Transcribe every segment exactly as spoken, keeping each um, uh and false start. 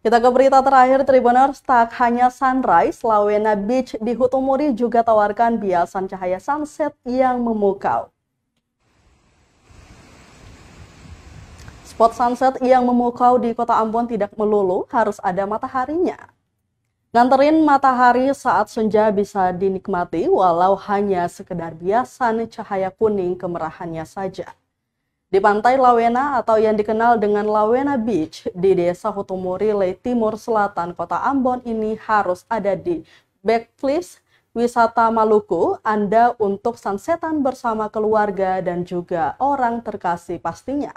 Kita ke berita terakhir, Tribuners, tak hanya sunrise, Lawena Beach di Hutumuri juga tawarkan biasan cahaya sunset yang memukau. Spot sunset yang memukau di kota Ambon tidak melulu harus ada mataharinya. Nganterin matahari saat senja bisa dinikmati walau hanya sekedar biasan cahaya kuning kemerahannya saja. Di pantai Lawena atau yang dikenal dengan Lawena Beach di desa Hutumuri, Leitimur Selatan, kota Ambon ini harus ada di backlist wisata Maluku Anda untuk sunsetan bersama keluarga dan juga orang terkasih pastinya.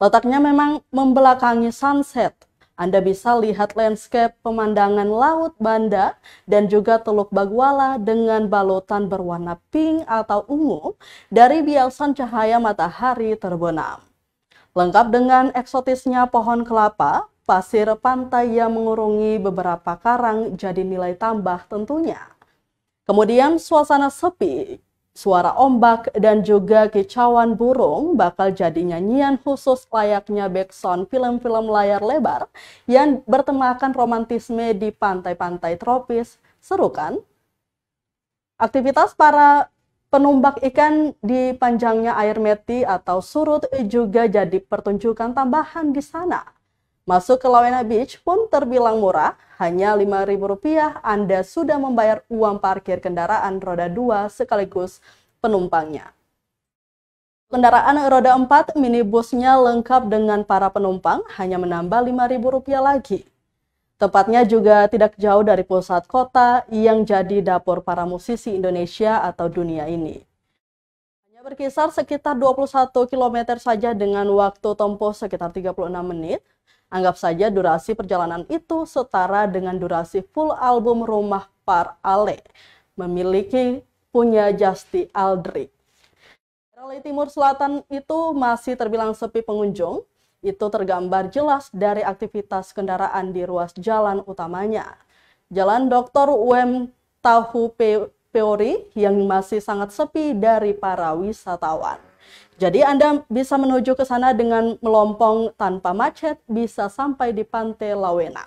Letaknya memang membelakangi sunset. Anda bisa lihat landscape pemandangan Laut Banda dan juga Teluk Baguala dengan balutan berwarna pink atau ungu dari biasan cahaya matahari terbenam. Lengkap dengan eksotisnya pohon kelapa, pasir pantai yang mengurungi beberapa karang jadi nilai tambah tentunya. Kemudian suasana sepi, suara ombak dan juga kicauan burung bakal jadi nyanyian khusus layaknya background film-film layar lebar yang bertemakan romantisme di pantai-pantai tropis. Seru kan? Aktivitas para penumbak ikan di panjangnya air meti atau surut juga jadi pertunjukan tambahan di sana. Masuk ke Lawena Beach pun terbilang murah, hanya lima ribu rupiah Anda sudah membayar uang parkir kendaraan roda dua sekaligus penumpangnya. Kendaraan roda empat minibusnya lengkap dengan para penumpang, hanya menambah lima ribu rupiah lagi. Tempatnya juga tidak jauh dari pusat kota yang jadi dapur para musisi Indonesia atau dunia ini. Berkisar sekitar dua puluh satu kilometer saja dengan waktu tempuh sekitar tiga puluh enam menit. Anggap saja durasi perjalanan itu setara dengan durasi full album rumah Parale, memiliki punya Justi Aldri. Ralei Timur Selatan itu masih terbilang sepi pengunjung, itu tergambar jelas dari aktivitas kendaraan di ruas jalan utamanya. Jalan doktor Uem Tahu P. Teori yang masih sangat sepi dari para wisatawan. Jadi Anda bisa menuju ke sana dengan melompong tanpa macet, bisa sampai di pantai Lawena.